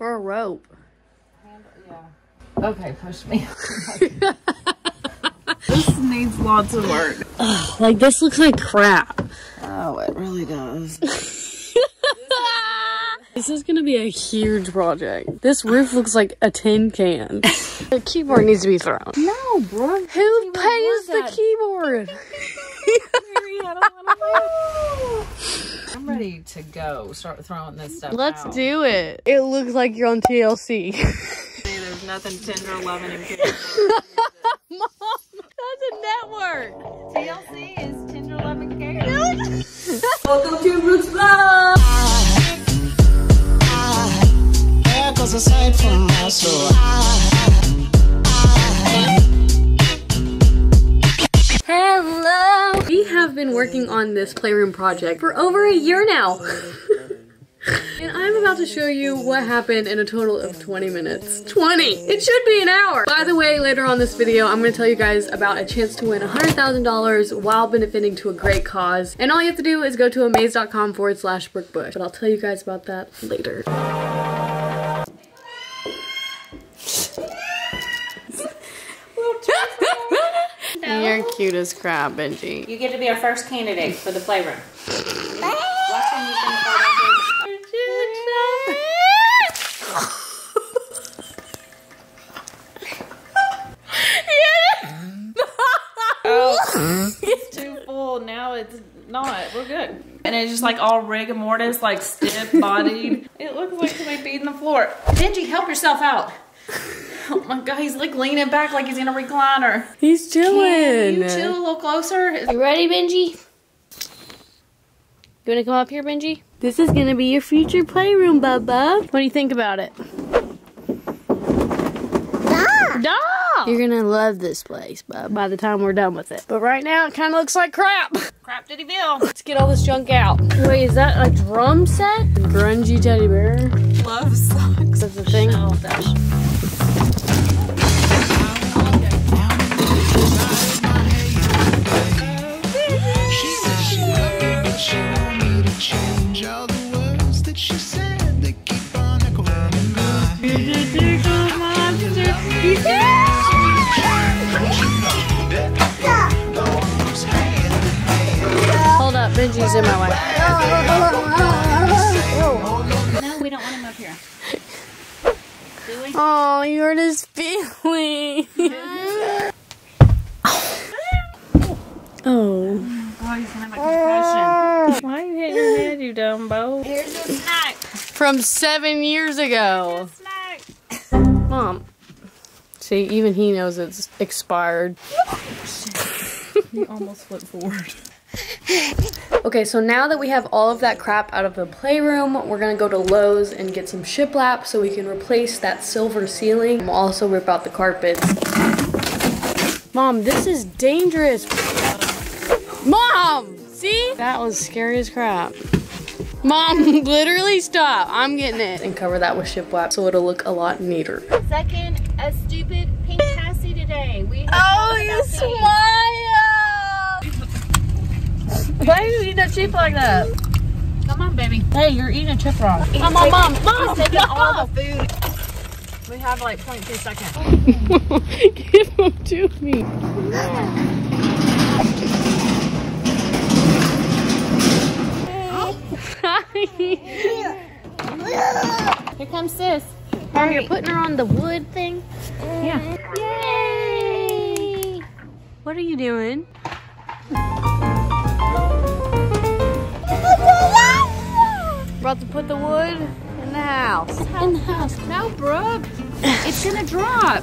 Or a rope. Yeah. Okay, push me. This needs lots of work. Ugh, like, this looks like crap. Oh, it really does. This is gonna be a huge project. This roof looks like a tin can. The keyboard needs to be thrown. No, bro. Who pays the keyboard? I'm ready to go start throwing this stuff out. Let's do it. It looks like you're on TLC. See, there's nothing tender, loving, and caring. Mom, that's a network. TLC is tender, loving, and caring. Welcome to Roots Vlog. Hair goes aside from my soul. Hello! We have been working on this playroom project for over a year now. And I'm about to show you what happened in a total of 20 minutes. 20! It should be an hour! By the way, later on this video, I'm going to tell you guys about a chance to win $100,000 while benefiting to a great cause. And all you have to do is go to omaze.com/Brooke Bush. But I'll tell you guys about that later. You're cute as crap, Benji. You get to be our first candidate for the playroom. Oh, it's too full. Now it's not. We're good. And it's just like all rigor mortis, like stiff-bodied. It looks like somebody beating the floor. Benji, help yourself out. Oh my God, he's like leaning back like he's in a recliner. He's chilling. Can you chill a little closer? You ready, Benji? You wanna come up here, Benji? This is gonna be your future playroom, Bubba. What do you think about it? Duh. Duh. You're gonna love this place, Bub, by the time we're done with it. But right now, it kinda looks like crap. Crap diddy bill. Let's get all this junk out. Wait, is that a drum set? Grungy teddy bear. Love socks. That's a thing. Oh, that's... Hold up, Benji's in my way. No, we don't want him up here. Do we? Oh, you hurt his feelings. Oh. Oh, he's gonna have a concussion. Why are you hitting your head, you dumbo? Here's a snack. From 7 years ago. Here's a snack. Mom. See, even he knows it's expired. He almost flipped forward. Okay, so now that we have all of that crap out of the playroom, we're gonna go to Lowe's and get some shiplap so we can replace that silver ceiling. We'll also rip out the carpets. Mom, this is dangerous. Mom, see? That was scary as crap. Mom, literally stop. I'm getting it. And cover that with shiplap so it'll look a lot neater. Second, a stupid pink passy today. We have you smile! Why are you eating a chip like that? Come on, baby. Hey, you're eating a chip wrong. Mom! He's taking all the food. We have like 0.2 seconds. Give them to me. Yeah. Here comes sis. Oh, you're putting her on the wood thing? Yeah. Yay! What are you doing? About to put the wood in the house. In the house. No, Brooke. It's gonna drop.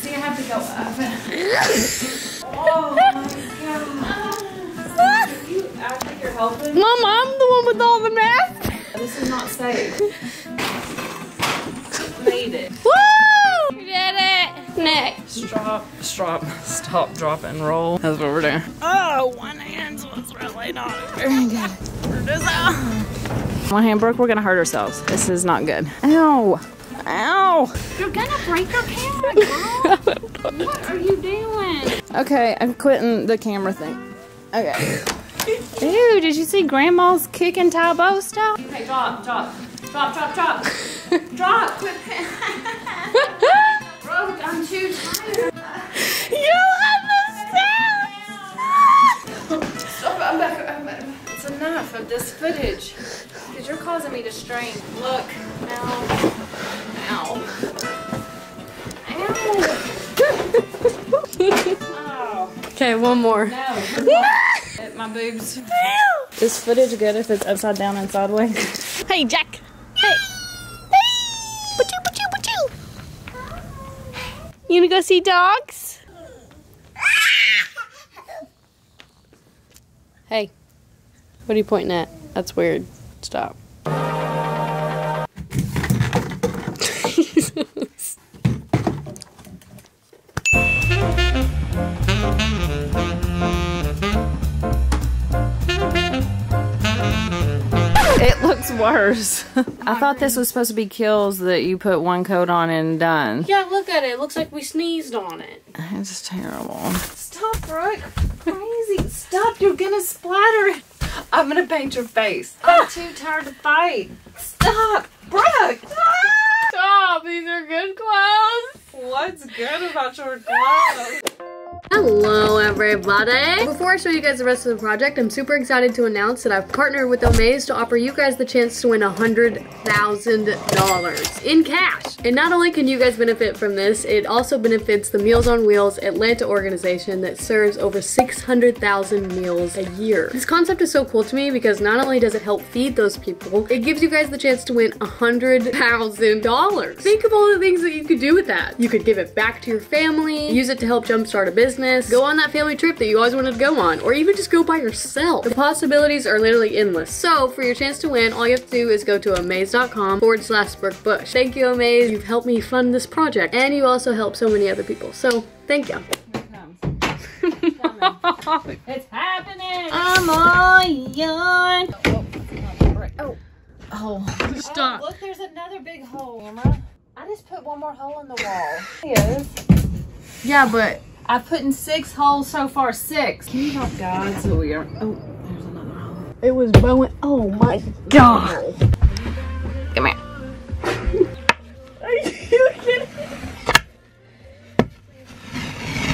See, I have to go up. Oh my God. I think you're helping. Mom, I'm the one with all the math. This is not safe. Made it. Woo! You did it. Next. Stop, drop, and roll. That's what we're doing. Oh, one hand was really not very good. One hand broke. We're gonna hurt ourselves. This is not good. Ow! Ow! You're gonna break your camera, girl. What are you doing? Okay, I'm quitting the camera thing. Okay. Ew, did you see Grandma's kick and tie bow stuff? Okay, drop, drop, drop, drop, drop. Drop, quit. Brooke, I'm too tired. You understand? Stop, I'm back, I'm back. It's enough of this footage. Because you're causing me to strain. Look, ow. Ow. Okay, one more. No. Hit my boobs. Is footage good if it's upside down and sideways? Hey, Jack. Hey. You wanna go see dogs? Hey, what are you pointing at? That's weird. Stop. Jesus. It looks worse. I thought this was supposed to be kills that you put one coat on and done. Yeah, look at it. It looks like we sneezed on it. It's terrible. Stop, Brooke. Crazy. Stop. You're gonna splatter. I'm gonna paint your face. I'm too tired to fight. Stop, Brooke. Stop. These are good clothes. What's good about your clothes? Hello everybody! Before I show you guys the rest of the project, I'm super excited to announce that I've partnered with Omaze to offer you guys the chance to win $100,000 in cash. And not only can you guys benefit from this, it also benefits the Meals on Wheels Atlanta organization that serves over 600,000 meals a year. This concept is so cool to me because not only does it help feed those people, it gives you guys the chance to win $100,000. Think of all the things that you could do with that. You could give it back to your family, use it to help jumpstart a business, go on that family trip that you always wanted to go on, or even just go by yourself. The possibilities are literally endless. So for your chance to win, all you have to do is go to omaze.com/Brooke Bush. Thank you, Omaze. You've helped me fund this project, and you also help so many other people. So thank you. Here it comes. It's coming. It's happening. I'm on yarn. Oh, stop. Oh, look, there's another big hole, Emma. I just put one more hole in the wall. Here. Yeah, but I've put in 6 holes so far, 6. Can you help God? So we are. Oh, there's another hole. It was bowing. Oh my God. Come here. Are you kidding?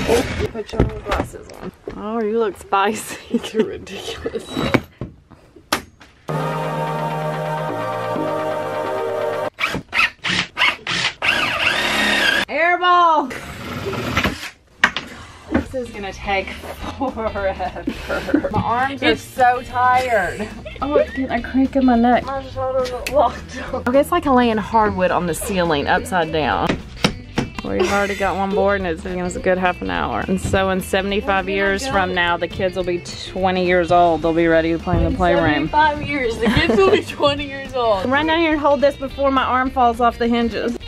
Oh, put your little glasses on. Oh, you look spicy. You're ridiculous. Airball. This is gonna take forever. My arms are so tired. Oh, it's getting a crack in my neck. My shoulders are locked up. Okay, it's like laying hardwood on the ceiling upside down. We've already got one board and it's taking us a good half an hour. And so in 75 years from now, the kids will be 20 years old. They'll be ready to play in the playroom. 75 years, the kids will be 20 years old. Run down here and hold this before my arm falls off the hinges.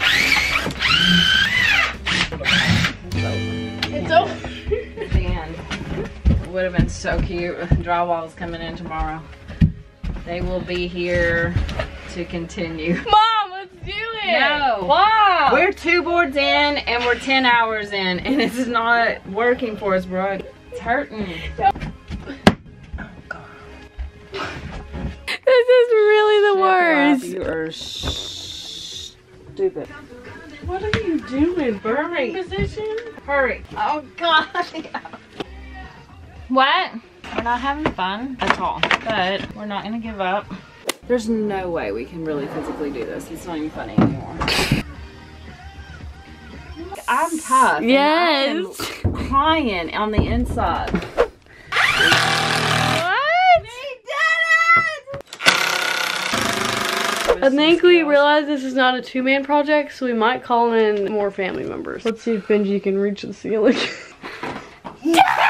Would have been so cute. Drywall is coming in tomorrow. They will be here to continue. Mom, let's do it! No. Wow! We're 2 boards in and we're 10 hours in and it's not working for us, bro. It's hurting. Oh, God. This is really the worst. You are stupid. What are you doing? Hurry. Position? Hurry. Oh, God. What? We're not having fun at all, but we're not gonna give up. There's no way we can really physically do this. It's not even funny anymore. I'm tough. Yes. I'm crying on the inside. What? We did it! I think we realized this is not a 2-man project, so we might call in more family members. Let's see if Benji can reach the ceiling. Yeah!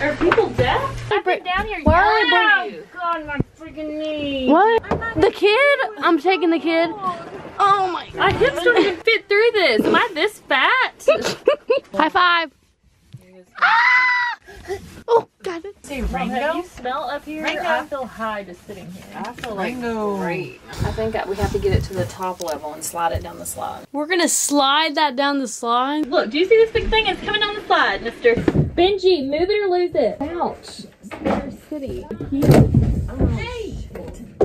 Are people deaf? I've been down here. Why are they breaking? God, my freaking knee. What? The kid? I'm taking the kid. Oh my God. My hips don't even fit through this. Am I this fat? High five. Oh, got it. See, Rango? You smell up here? Rango. I feel high just sitting here. I feel like great. I think we have to get it to the top level and slide it down the slide. We're going to slide that down the slide? Look, do you see this big thing? It's coming down the slide, mister. Benji, move it or lose it. Ouch. Star City.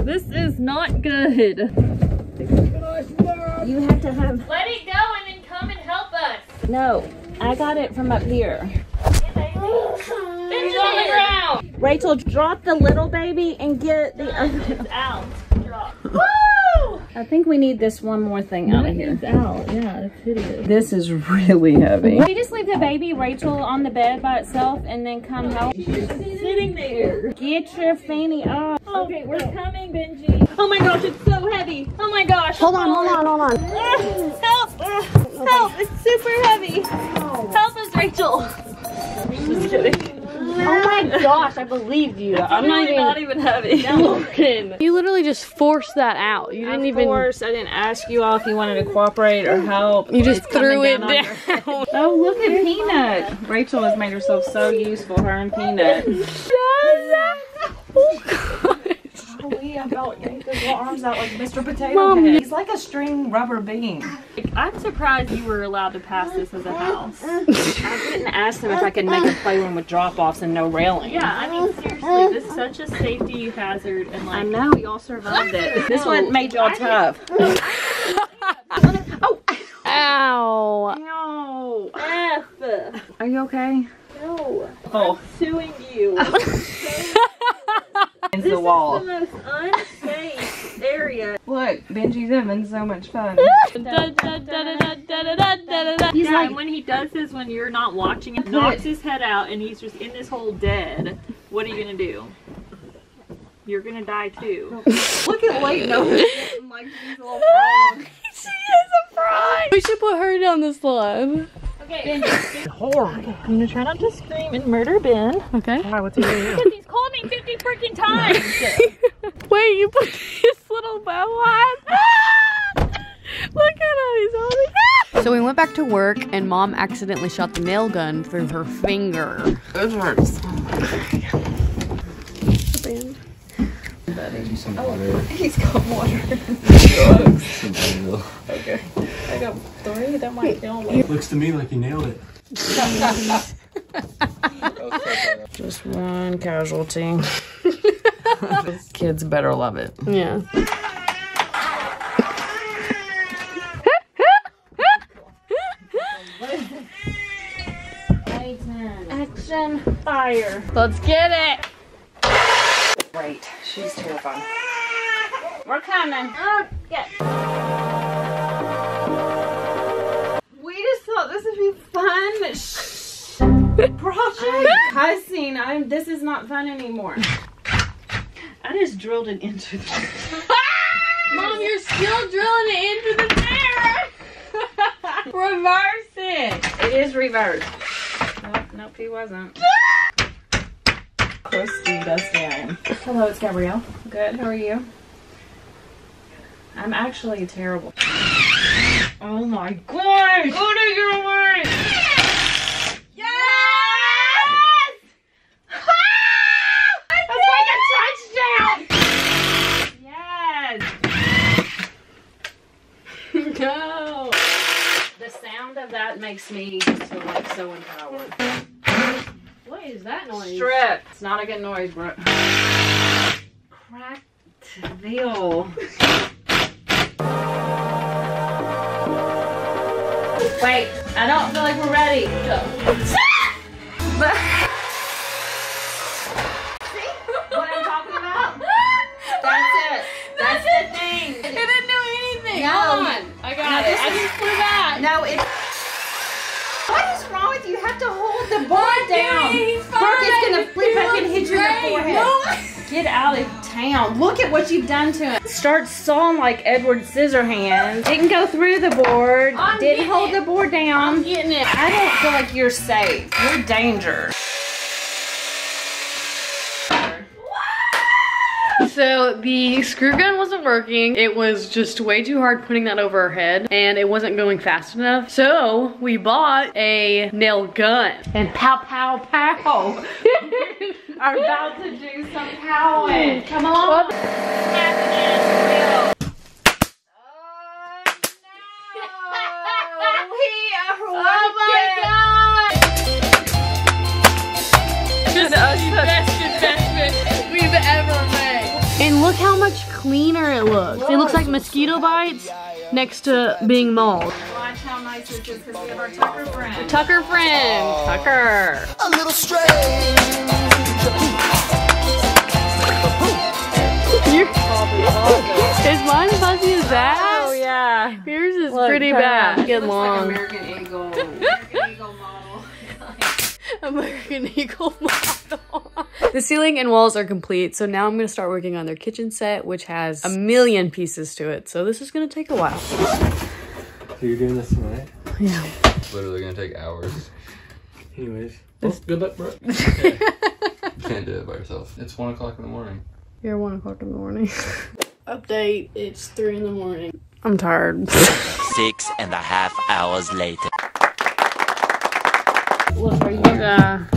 This is not good. You have to have... Let it go and then come and help us. No, I got it from up here. Benji's on the ground. Rachel, drop the little baby and get the other. Out. Drop. Woo! I think we need this one more thing out of here. Out. Yeah, that's hideous. This is really heavy. Can you just leave the baby, Rachel, on the bed by itself and then come help? She's sitting there. Get your fanny up. Okay, we're coming, Benji. Oh my gosh, it's so heavy. Oh my gosh. Hold on. Help. Help. It's super heavy. Help us, Rachel. Just kidding. Oh my gosh, I believe you. I'm not even heavy. No. You literally just forced that out. You didn't even... Of course, I didn't ask you all if you wanted to cooperate or help. You just threw it down. Oh, look at Peanut. Rachel has made herself so useful, her and Peanut. Oh gosh. We about yanked his little arms out like Mr. Potato Head. He's like a string rubber bean. I'm surprised you were allowed to pass this as a house. I didn't ask them if I could make a playroom with drop-offs and no railing. Yeah, I mean, seriously, this is such a safety hazard. And like, I know, y'all survived it. This one made y'all tough. Oh! Ow! No! F! Are you okay? No. Oh. I'm suing you. This the wall. Is the most unsafe area. Look, Benji's having so much fun. He's like, and when he does this, when you're not watching, it knocks his head out and he's just in this hole dead. What are you gonna do? You're gonna die too. Look at Leighton. Like she's a little frog. She is a frog. We should put her down this line. Okay, Benji. Horrible. I'm gonna try not to scream and murder Ben. Okay. All right, what's he doing? Because he's called me 50 freaking times. Wait, you put his little bow on? Look at him, he's holding it. So we went back to work and Mom accidentally shot the nail gun through her finger. It hurts. Ben. Some water. He's got water. Okay. I got three. That might kill me. Looks to me like he nailed it. Just one casualty. Kids better love it. Yeah. Action. Fire. Let's get it. Great. She's terrifying. We're coming. Oh, yeah. We just thought this would be fun. Project. I'm cussing. This is not fun anymore. I just drilled it into the... Mom, you're still drilling it into the mirror. Reverse it. It is reversed. Nope, he wasn't. Hello, it's Gabrielle. Good, how are you? I'm actually terrible. Oh my gosh! Go to your way! Yes! That's like a touchdown! Yes! Go! The sound of that makes me feel like so empowered. What is that noise? Strip. It's not a good noise, bro. Cracked veal. Wait, I don't feel like we're ready. See what I'm talking about? That's it. The thing. It didn't do anything. No. Hold on. I got it. I just put it back. No, it's... What is wrong with you? You have to hold the bar down. Brooke is going to flip back and hit you in the forehead. No. Get out of town. Look at what you've done to him. Start sawing like Edward Scissorhands. Didn't go through the board. Didn't hold the board down. I'm getting it. I don't feel like you're safe. You're in danger. So the screw gun wasn't working. It was just way too hard putting that over her head and it wasn't going fast enough. So we bought a nail gun and pow, pow, pow. Are about to do some powing. Come on. Oh no. We are working. Oh my God. Look how much cleaner it looks. It looks like mosquito bites next to being mauled. Watch how nice it is because we have our Tucker friend. The Tucker friend. Oh. Tucker. A little strange. Is mine fuzzy as that? Oh yeah. Yours is look, pretty bad. Get long. Like American Eagle. American Eagle model. American Eagle model. The ceiling and walls are complete, so now I'm gonna start working on their kitchen set, which has a million pieces to it, so this is gonna take a while. So you're doing this tonight? Yeah. It's literally gonna take hours. Anyways, well, good luck, bro. Okay. Can't do it by yourself. It's 1 o'clock in the morning. You're 1 o'clock in the morning. Update, it's 3 in the morning. I'm tired. 6.5 hours later. Look, are you gonna...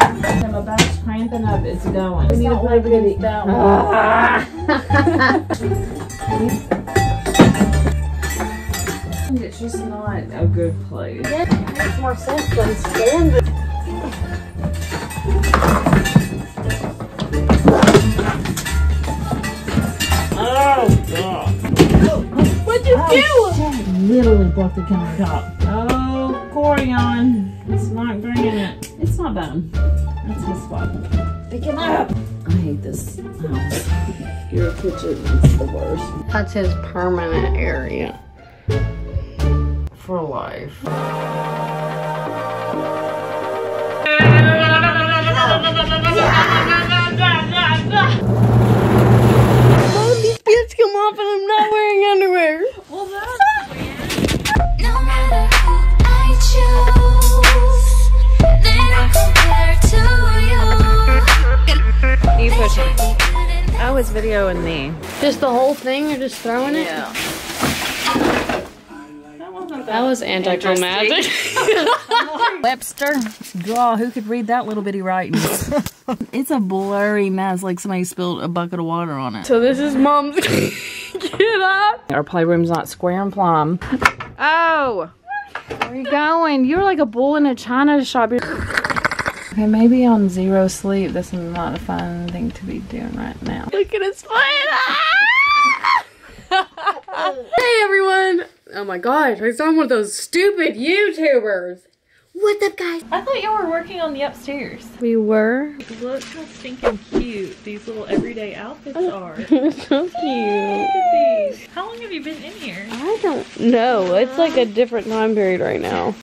I'm about to strengthen up, it's going. We need to play with it down. It's just not a good place. Yeah, it makes more sense than standard. Oh, God. What'd you do? She literally broke the counter top. Oh, Corian. It's not green in it. It's not bad. That's his spot. Pick him up! I hate this house. Your kitchen is the worst. That's his permanent area. For life. How did these kids come off and I'm not wearing underwear? Well, that's weird. No matter who I choose. You pushing. I was videoing me. Just the whole thing? You're just throwing it? Yeah. That wasn't that was anticlimactic. Webster. Draw. Who could read that little bitty writing? It's a blurry mess, like somebody spilled a bucket of water on it. So this is Mom's. Get up. Our playroom's not square and plumb. Oh. Where are you going? You're like a bull in a china shop. Okay, maybe on zero sleep, this is not a fun thing to be doing right now. Look at his plan! Hey everyone! Oh my gosh, I saw one of those stupid YouTubers! What's up guys? I thought you were working on the upstairs. We were. Look how stinking cute these little everyday outfits are. So cute. Look at these. How long have you been in here? I don't know. It's like a different time period right now.